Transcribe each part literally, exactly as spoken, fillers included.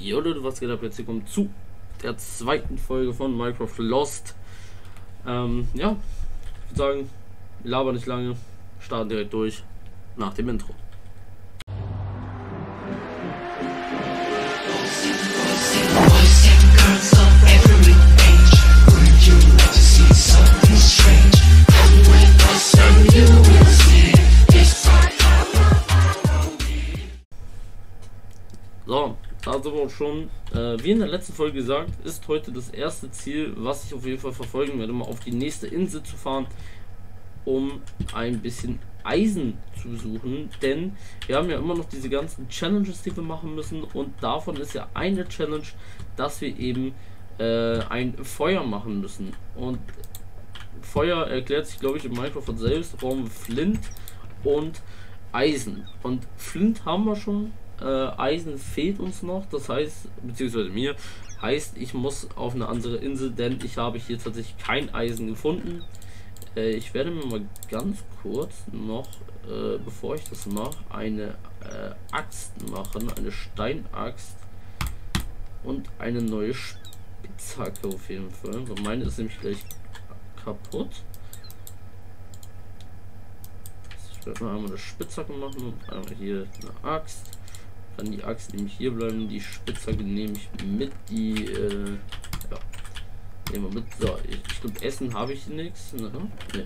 Jo Leute, was geht ab? Herzlich willkommen zu der zweiten Folge von Minecraft Lost. Ähm, ja, ich würde sagen, wir labern nicht lange, starten direkt durch nach dem Intro. So, da sind wir auch schon, äh, wie in der letzten Folge gesagt, ist heute das erste Ziel, was ich auf jeden Fall verfolgen werde, mal auf die nächste Insel zu fahren, um ein bisschen Eisen zu suchen, denn wir haben ja immer noch diese ganzen Challenges, die wir machen müssen, und davon ist ja eine Challenge, dass wir eben äh, ein Feuer machen müssen, und Feuer erklärt sich, glaube ich, in Minecraft von selbst, warum Flint und Eisen, und Flint haben wir schon. Äh, Eisen fehlt uns noch, das heißt, beziehungsweise mir, heißt, ich muss auf eine andere Insel, denn ich habe hier tatsächlich kein Eisen gefunden. Äh, ich werde mir mal ganz kurz noch, äh, bevor ich das mache, eine äh, Axt machen, eine Steinaxt und eine neue Spitzhacke auf jeden Fall. So, meine ist nämlich gleich kaputt. Ich werde mal einmal eine Spitzhacke machen und einmal hier eine Axt. Dann die Axt nämlich hier bleiben, die Spitzhacke nehme ich mit, die äh, ja, nehmen wir mit. So, ich, ich glaube, Essen habe ich nichts. Ne? Nee.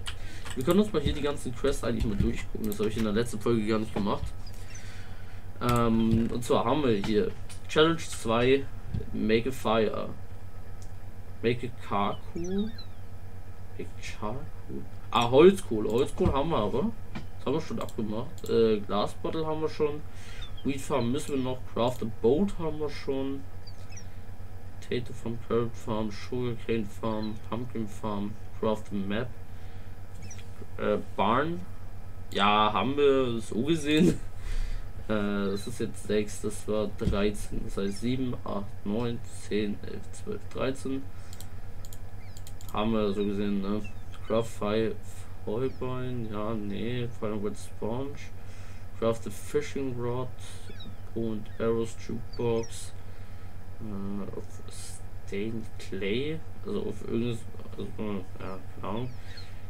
Wir können uns mal hier die ganzen Quests eigentlich mal durchgucken, das habe ich in der letzten Folge gar nicht gemacht. Ähm, und zwar haben wir hier Challenge zwei, Make a Fire, Make a Charcoal, Make a Charcoal. Ah, Holzkohle, Holzkohle haben wir aber, das haben wir schon abgemacht. Äh, Glasbottle haben wir schon. Wheat Farm müssen wir noch, Craft a Boat haben wir schon, Potato Farm, Carrot Farm, Sugarcane Farm, Pumpkin Farm, Craft a Map, äh, Barn, ja, haben wir so gesehen, äh, das ist jetzt sechs, das war dreizehn, das heißt sieben, acht, neun, zehn, elf, zwölf, dreizehn, haben wir so gesehen, ne, Craft five Heubein, ja, nee, Final Wet Sponge, Craft a Fishing Rod, Bow and Arrows, Jukebox, äh, auf Stained Clay, also auf irgendwas, also, ja, keine Ahnung,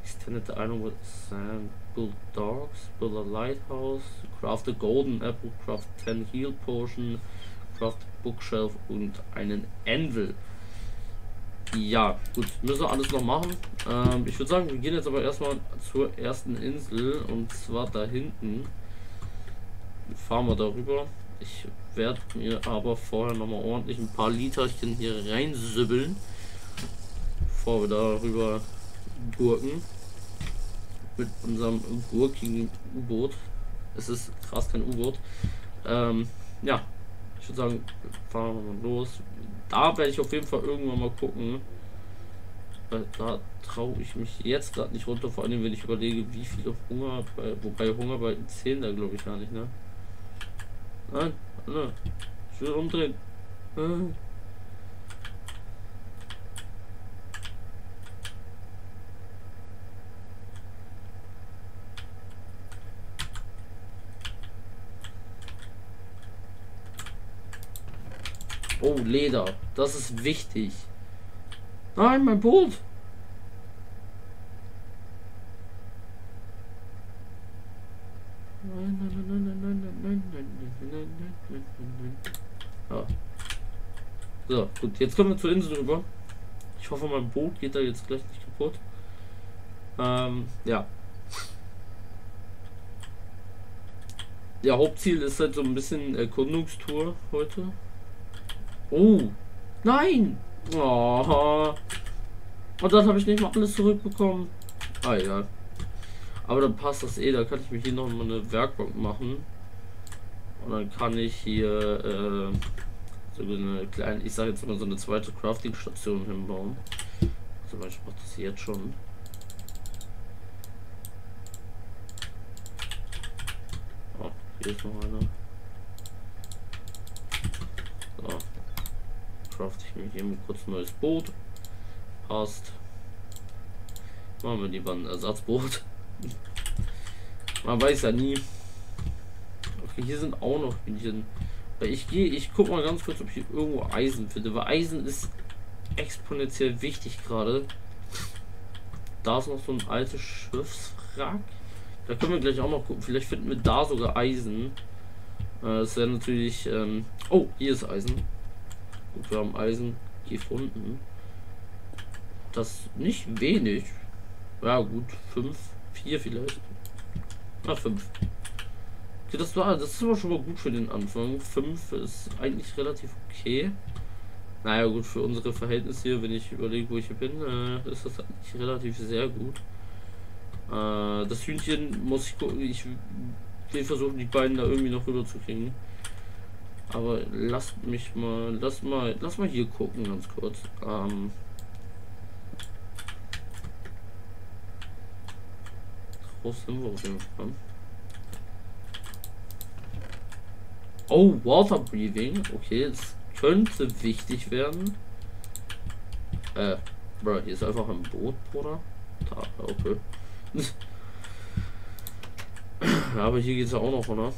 Extended the Iron with Sand, Build Dogs, Build a Lighthouse, Craft a Golden Apple, Craft ten Heal Potion, Craft a Bookshelf und einen Anvil. Ja, gut, müssen wir alles noch machen. Ähm, ich würde sagen, wir gehen jetzt aber erstmal zur ersten Insel, und zwar da hinten. Fahren wir darüber. Ich werde mir aber vorher noch mal ordentlich ein paar Literchen hier reinsübbeln, bevor wir darüber gurken mit unserem gurkigen U-Boot. Es ist krass kein U-Boot. Ähm, ja, ich würde sagen, fahren wir mal los. Da werde ich auf jeden Fall irgendwann mal gucken. Weil da traue ich mich jetzt gerade nicht runter, vor allem wenn ich überlege, wie viel Hunger, bei, wobei Hunger bei zehn da glaube ich gar nicht, ne? Nein, ne. Ich will umdrehen. Nein. Oh, Leder. Das ist wichtig. Nein, mein Boot. Nein, nein, nein, nein, nein, nein, nein, nein, nein, nein, nein, nein. Ah. So, gut, jetzt kommen wir zur Insel rüber. Ich hoffe, mein Boot geht da jetzt gleich nicht kaputt. Ähm, ja. Ja, Hauptziel ist halt so ein bisschen Erkundungstour heute. Oh, nein! Oh. Und dann habe ich nicht mal alles zurückbekommen. Ah ja. Aber dann passt das eh, da kann ich mir hier noch mal eine Werkbank machen. Und dann kann ich hier äh, so eine kleine, ich sage jetzt mal so eine zweite Crafting-Station hinbauen. Zum Beispiel macht das jetzt schon. Oh, hier ist noch einer. Ich mich eben kurz ein neues Boot. Passt. Machen wir lieber ein Ersatzboot. Man weiß ja nie. Okay, hier sind auch noch Bienchen. Ich gehe, ich guck mal ganz kurz, ob ich hier irgendwo Eisen finde, weil Eisen ist exponentiell wichtig gerade. Da ist noch so ein altes Schiffswrack. Da können wir gleich auch noch gucken. Vielleicht finden wir da sogar Eisen. Äh, das wäre natürlich. Ähm oh, hier ist Eisen. Gut, wir haben Eisen gefunden. Das nicht wenig. Ja gut, fünf, vier vielleicht. Ach, fünf. Okay, das war, das ist aber schon mal gut für den Anfang. fünf ist eigentlich relativ okay. Naja gut, für unsere Verhältnisse hier, wenn ich überlege, wo ich hier bin, äh, ist das eigentlich relativ sehr gut. Äh, das Hühnchen muss ich gucken, ich will versuchen, die beiden da irgendwie noch rüber zu kriegen. Aber lasst mich mal, lass mal, lass mal hier gucken ganz kurz. Ähm, groß sind wir auf jeden Fall. Oh, Water Breathing. Okay, jetzt könnte wichtig werden. Äh, bro, hier ist einfach ein Boot, Bruder. Da, okay. Aber hier geht's ja auch noch, oder?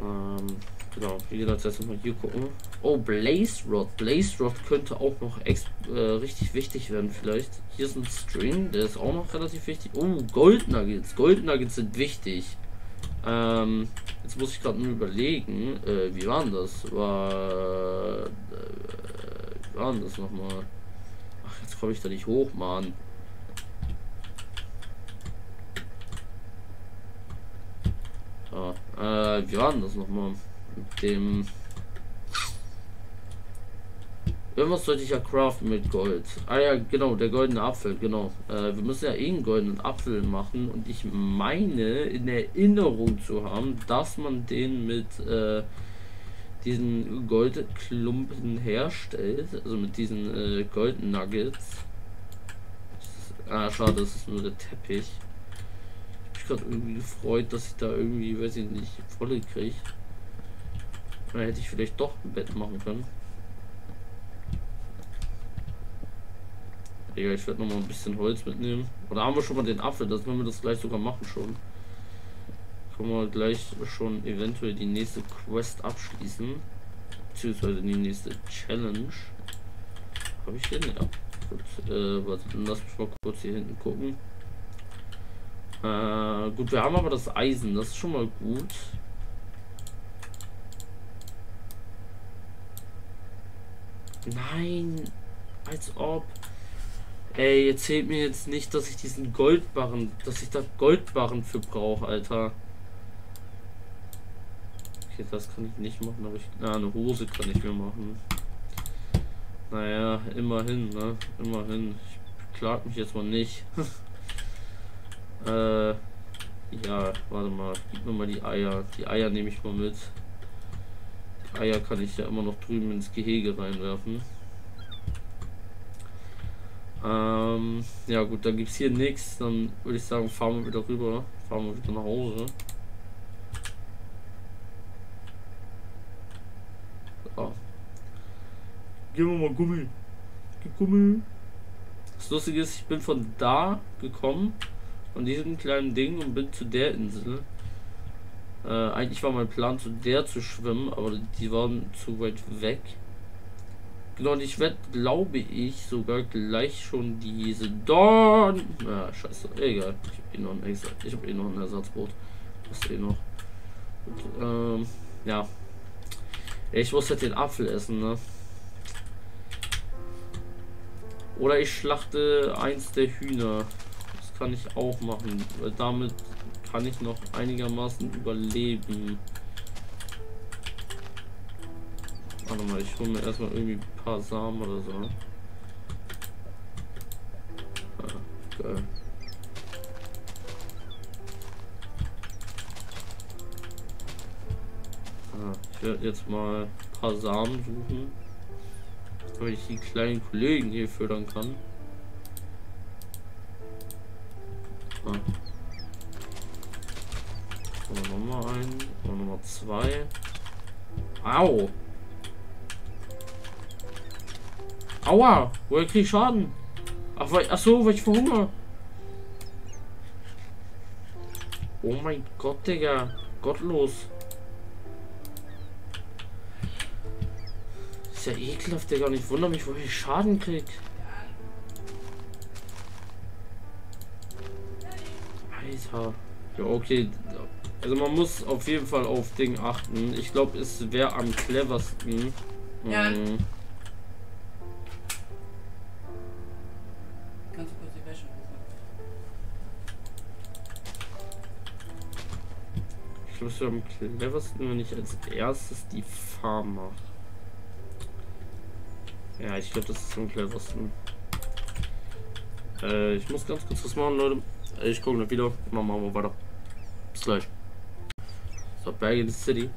Ähm, genau, wie gesagt, jetzt mal hier gucken. Oh, Blaze Rod. Blaze Rod könnte auch noch ex äh, richtig wichtig werden, vielleicht. Hier ist ein String, der ist auch noch relativ wichtig. Oh, Gold Nuggets. Gold Nuggets sind wichtig. Ähm, jetzt muss ich gerade nur überlegen, äh, wie waren das? War, äh, wie waren das nochmal? Ach, jetzt komme ich da nicht hoch, Mann. Ja, äh, wie waren das nochmal? Mit dem. Irgendwas sollte ich ja craften mit Gold. Ah ja, genau, der goldene Apfel, genau. Äh, wir müssen ja eh einen goldenen Apfel machen und ich meine in Erinnerung zu haben, dass man den mit äh, diesen Goldklumpen herstellt, also mit diesen äh, Golden Nuggets. Ah, schade, das ist nur der Teppich. Ich habe mich gerade irgendwie gefreut, dass ich da irgendwie, weiß ich nicht, volle kriege. Da hätte ich vielleicht doch ein Bett machen können. Ich werde noch mal ein bisschen Holz mitnehmen. Oder haben wir schon mal den Apfel? Das können wir das gleich sogar machen schon. Können wir gleich schon eventuell die nächste Quest abschließen. Beziehungsweise die nächste Challenge. Habe ich den? Ja. Gut, äh, warte, lass mich mal kurz hier hinten gucken. Äh, gut, wir haben aber das Eisen. Das ist schon mal gut. Nein. Als ob... Ey, erzählt mir jetzt nicht, dass ich diesen Goldbarren, dass ich da Goldbarren für brauche, Alter. Okay, das kann ich nicht machen, aber ich, na, eine Hose kann ich mir machen. Naja, immerhin, ne? Immerhin. Ich klag mich jetzt mal nicht. äh, ja, warte mal. Gib mir mal die Eier. Die Eier nehme ich mal mit. Die Eier kann ich ja immer noch drüben ins Gehege reinwerfen. Ähm, ja gut, dann gibt es hier nichts, dann würde ich sagen, fahren wir wieder rüber, fahren wir wieder nach Hause. So. Gehen wir mal Gummi. Gib Gummi. Das Lustige ist, ich bin von da gekommen, von diesem kleinen Ding und bin zu der Insel. Äh, eigentlich war mein Plan, zu der zu schwimmen, aber die waren zu weit weg. Genau, und ich werde, glaube ich, sogar gleich schon diese Dorn. Na, scheiße, egal. Ich habe eh noch ein Ersatz, ich habe eh noch ein Ersatzboot. Ist eh noch. Gut, ähm, ja. Ich muss halt den Apfel essen, ne? Oder ich schlachte eins der Hühner. Das kann ich auch machen, weil damit kann ich noch einigermaßen überleben. Warte mal, ich hole mir erstmal irgendwie ein paar Samen oder so. Ah, geil. Ah, ich werde jetzt mal ein paar Samen suchen, damit ich die kleinen Kollegen hier fördern kann. Ah. So, nochmal einen, so, nochmal zwei. Au! Aua, woher krieg ich Schaden? Ach, weil, ach so, weil ich verhungere. Oh mein Gott, Digga. Gottlos. Ist ja ekelhaft, Digga. Und ich wundere mich, woher ich Schaden krieg. Alter. Ja, okay. Also man muss auf jeden Fall auf Ding achten. Ich glaube, es wäre am cleversten. Ja. Hm. Kannst du kurz die Wäsche holen? Ich glaube, es wäre am cleversten, wenn ich als erstes die Farm mache. Ja, ich glaube, das ist am cleversten. Äh, ich muss ganz kurz was machen, Leute. Ich gucke noch wieder. Dann machen wir weiter. Bis gleich. So, Berge in the City.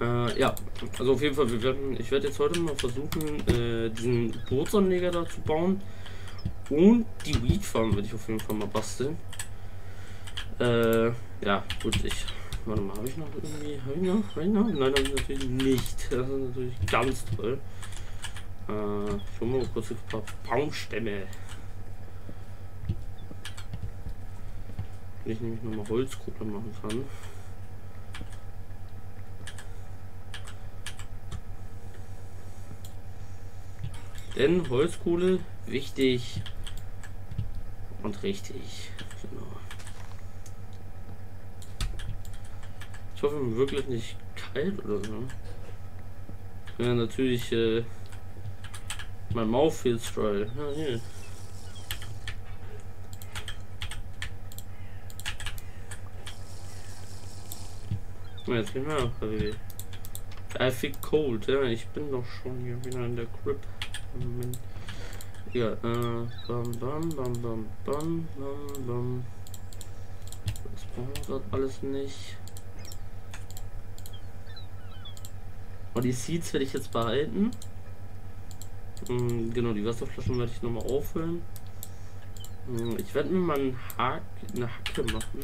Äh, ja, also auf jeden Fall, wir werden, ich werde jetzt heute mal versuchen, äh, diesen Bootsanleger da zu bauen. Und die Weed Farm werde ich auf jeden Fall mal basteln. Äh, ja, gut, ich. Warte mal, habe ich noch irgendwie. Habe ich noch? Hab ich noch? Nein, habe ich natürlich nicht. Das ist natürlich ganz toll. Äh, ich hole mal kurz ein paar Baumstämme. Ich nämlich nochmal Holzkohle machen kann. Denn Holzkohle wichtig und richtig. Genau. Ich hoffe, mir wirklich nicht kalt oder so. Ja, natürlich äh, mein Mouth feels dry. Ja, hier. Jetzt gehen wir nach I feel cold, ja, ich bin doch schon hier wieder in der Crib. Ja, äh, bam, bam, bam, bam, bam, bam, bam. Das brauchen wir gerade alles nicht. Und die Seeds werde ich jetzt behalten. Hm, genau, die Wasserflaschen werde ich nochmal auffüllen. Hm, ich werde mir mal einen Hack, eine Hacke machen.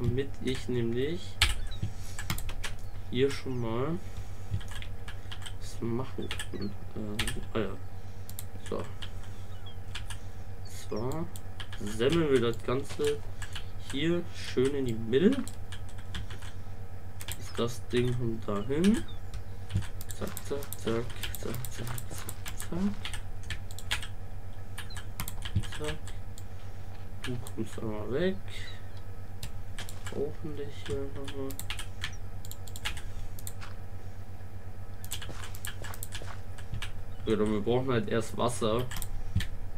Damit ich nämlich hier schon mal was machen kann. Äh, ah ja. So. Und zwar semmeln wir das Ganze hier schön in die Mitte. Ist das Ding von dahin. Zack, zack, zack, zack, zack, zack, zack. Zack. Du kommst einmal weg. Hoffentlich hier nochmal. Ja, wir brauchen halt erst Wasser.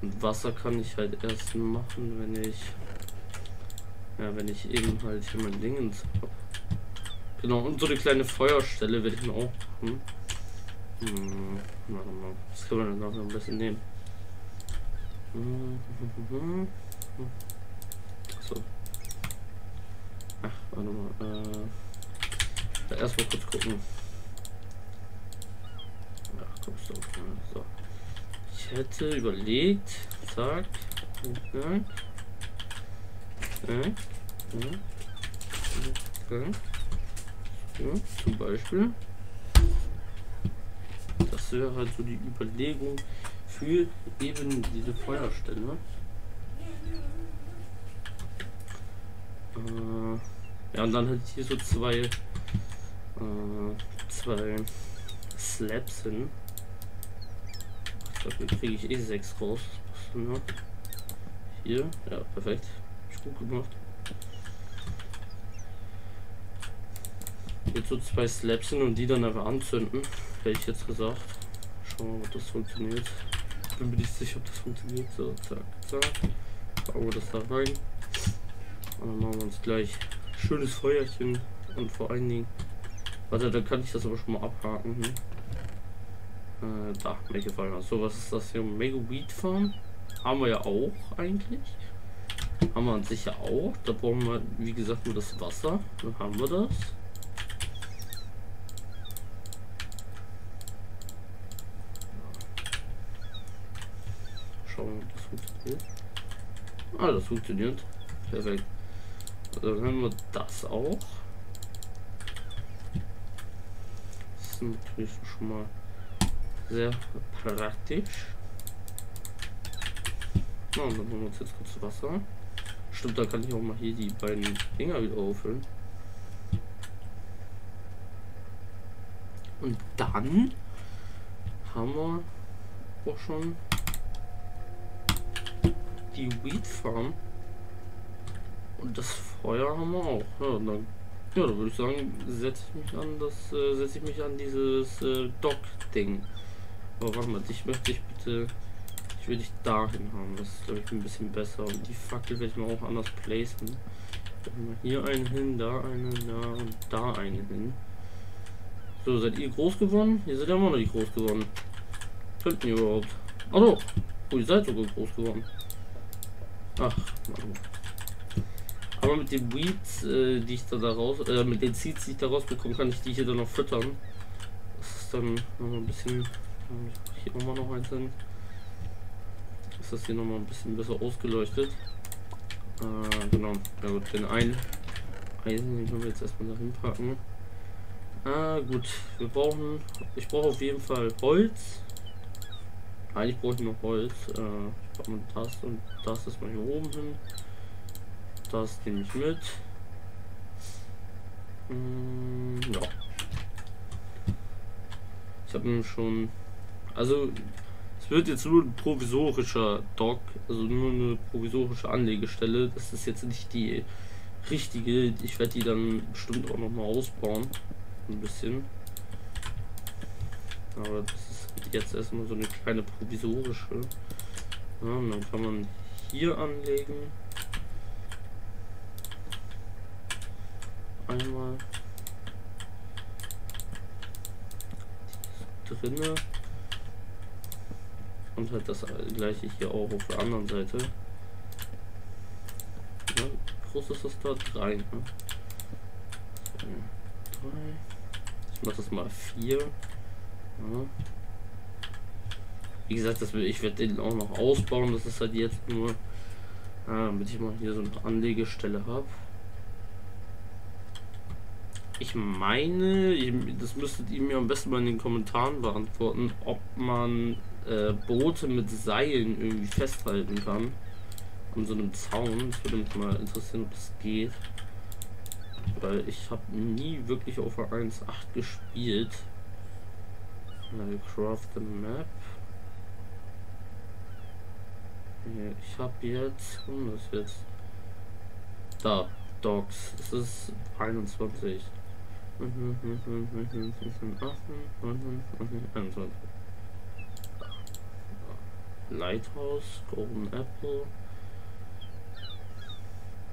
Und Wasser kann ich halt erst machen, wenn ich. Ja, wenn ich eben halt hier mein Dingens habe. Genau, und so eine kleine Feuerstelle werde ich mir auch machen. Hm, warte mal. Das können wir dann nachher ein bisschen nehmen. Hm, hm, hm, hm. So. Ach, warte mal. Äh, erstmal kurz gucken. Ach, kommst du auf. So. Ich hätte überlegt. Zack. Zack. Zack. Zack. So, zum Beispiel. Das wäre halt so die Überlegung für eben diese Feuerstelle. Ja, und dann halt hier so zwei äh, zwei Slabs hin. Ich glaube, dann kriege ich eh sechs raus. Ja. Hier, ja, perfekt. Ist gut gemacht. Jetzt so zwei Slabs hin und die dann einfach anzünden, hätte ich jetzt gesagt. Schauen wir mal, ob das funktioniert. Ich bin mir nicht sicher, ob das funktioniert. So, zack, zack. Bauen wir das da rein. Und dann machen wir uns gleich schönes Feuerchen und vor allen Dingen. Warte, da kann ich das aber schon mal abhaken. Hm? Äh, da, mir gefallen hat. So, was ist das hier? Mega Weed Farm. Haben wir ja auch eigentlich. Haben wir an sich ja auch. Da brauchen wir, wie gesagt, nur das Wasser. Dann haben wir das. Schauen wir, ob das funktioniert. Ah, das funktioniert. Perfekt. Dann haben wir das auch. Das ist natürlich schon mal sehr praktisch. Na, und dann machen wir uns jetzt kurz Wasser. Stimmt, da kann ich auch mal hier die beiden Dinger wieder auffüllen. Und dann haben wir auch schon die Wheat Farm. Und das Feuer haben wir auch. Ja, dann, ja, da würde ich sagen, setze ich mich an das, äh, setze ich mich an dieses äh, Dock-Ding. Aber warte mal, dich möchte ich bitte. Ich will dich dahin haben. Das ist, glaube ich, ein bisschen besser. Und die Fackel werde ich mir auch anders placen. Hier einen hin, da einen, da und da einen hin. So, seid ihr groß geworden? Ihr seid ja immer noch nicht groß geworden. Könnten ihr überhaupt? Ach so. Oh, ihr seid sogar groß geworden. Ach, Mann. Aber mit den Weeds, äh, die ich da daraus, äh, mit den Seeds, die ich da rausbekomme, kann ich die hier dann noch füttern. Das ist dann nochmal ein bisschen. Hier nochmal noch eins hin. Ist das hier nochmal ein bisschen besser ausgeleuchtet? Äh, genau. Ja gut, den einen Eisen, den können wir jetzt erstmal dahin packen. Ah, gut, wir brauchen, ich brauche auf jeden Fall Holz. Eigentlich brauche ich noch Holz. Äh, ich brauche mal das und das erstmal hier oben hin. Das nehme ich mit. Hm, ja. Ich habe nämlich schon, also es wird jetzt nur ein provisorischer Dock, also nur eine provisorische Anlegestelle. Das ist jetzt nicht die richtige. Ich werde die dann bestimmt auch noch mal ausbauen. Ein bisschen. Aber das ist jetzt erstmal so eine kleine provisorische. Ja, und dann kann man hier anlegen. Einmal. Die ist drinne. Und halt das gleiche hier auch auf der anderen Seite. Ja, wie groß ist das da? Drei, ne? So, drei. Ich mach das mal vier. Ja. Wie gesagt, das will, ich werde den auch noch ausbauen. Das ist halt jetzt nur, äh, damit ich mal hier so eine Anlegestelle habe. Ich meine, das müsstet ihr mir am besten mal in den Kommentaren beantworten, ob man äh, Boote mit Seilen irgendwie festhalten kann. An so einem Zaun. Das würde mich mal interessieren, ob das geht. Weil ich habe nie wirklich auf der eins Punkt acht gespielt. Äh, craft the map. Ich habe jetzt. Was ist jetzt? Da. Dogs. Es ist einundzwanzig. einundzwanzig. Lighthouse, Golden Apple,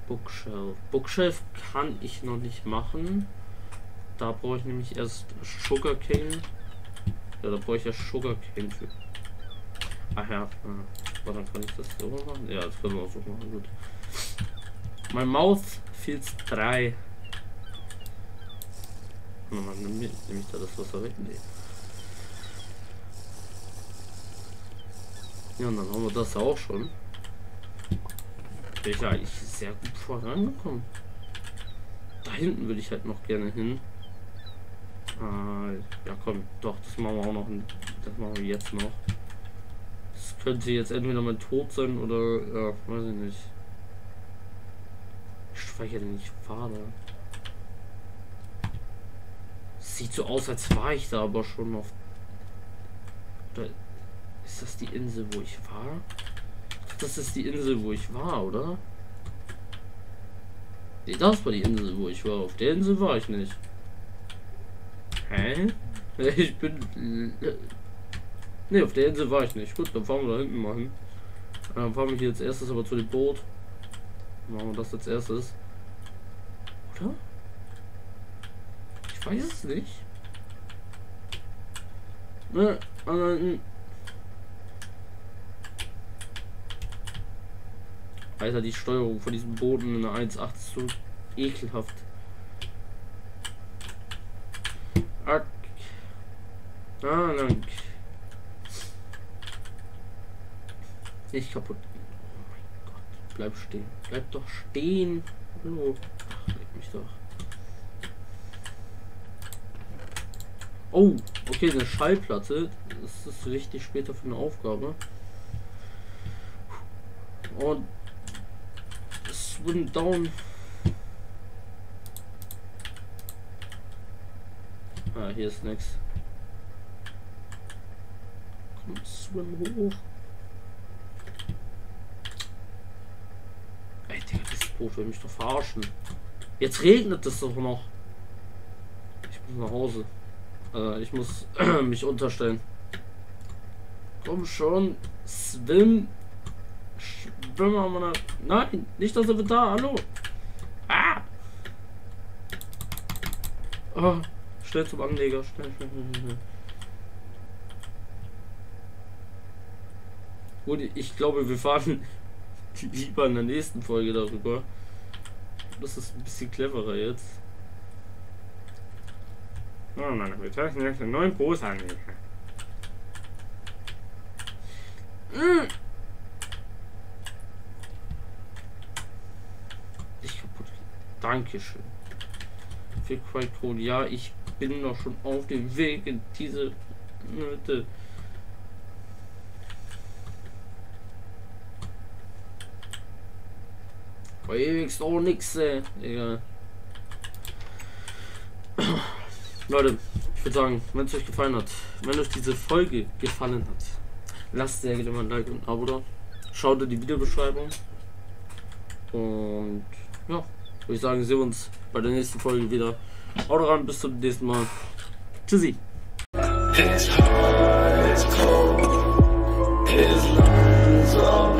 Bookshelf. Bookshelf kann ich noch nicht machen. Da brauche ich nämlich erst Sugarcane. Ja, da brauche ich ja Sugarcane für. Ach ja, aber dann kann ich das so machen. Ja, das können wir auch so machen. Gut. Mein Mouth feels drei. Nochmal, nehme ich da das Wasser weg? Nee. Ja, und dann haben wir das auch schon. Bin ich eigentlich sehr gut vorangekommen. Da hinten würde ich halt noch gerne hin. Äh, ja komm, doch, das machen wir auch noch. Das machen wir jetzt noch. Das könnte jetzt entweder mein Tod sein oder, ja, weiß ich nicht. Ich speichere den nicht, Vater. Sieht so aus, als war ich da aber schon auf. Oder ist das die Insel, wo ich war? Das ist die Insel, wo ich war, oder? Nee, das war die Insel, wo ich war. Auf der Insel war ich nicht. Hä? Ich bin. Ne, auf der Insel war ich nicht. Gut, dann fahren wir da hinten mal hin. Dann fahren wir hier als erstes aber zu dem Boot. Machen wir das als erstes. Oder? Ich weiß es nicht. Ne, anhalten. Alter, die Steuerung von diesem Boden in der eins Punkt acht ist so ekelhaft. Ack. Ah, dank. Nicht kaputt. Bleib stehen. Bleib doch stehen. Hallo. Ach, leg mich doch. Oh, okay, eine Schallplatte. Das ist richtig später für eine Aufgabe. Und es wurde down. Ah, hier ist nix. Komm, swim hoch. Ey, Digga, das Boot will mich doch verarschen. Jetzt regnet es doch noch. Ich muss nach Hause. Äh, ich muss mich unterstellen. Komm schon, swim. Schwimmer, Mann. Nein, nicht, dass er da. Hallo. Ah. Oh, schnell zum Anleger. Schnell, schnell, schnell, schnell. Ich glaube, wir fahren lieber in der nächsten Folge darüber. Das ist ein bisschen cleverer jetzt. Nein, nein, wir zeichnen jetzt einen neuen Boot an. Mm. Ich kaputt. Dankeschön. Für Quackcode. Ja, ich bin noch schon auf dem Weg in diese Mitte. Bei ewigst auch nix, ey. Egal. Leute, ich würde sagen, wenn es euch gefallen hat, wenn euch diese Folge gefallen hat, lasst sehr gerne mal ein Like und ein Abo da. Schaut in die Videobeschreibung. Und ja, würde ich sagen, sehen wir uns bei der nächsten Folge wieder. Haut rein, bis zum nächsten Mal. Tschüssi. It's hard, it's cold, it's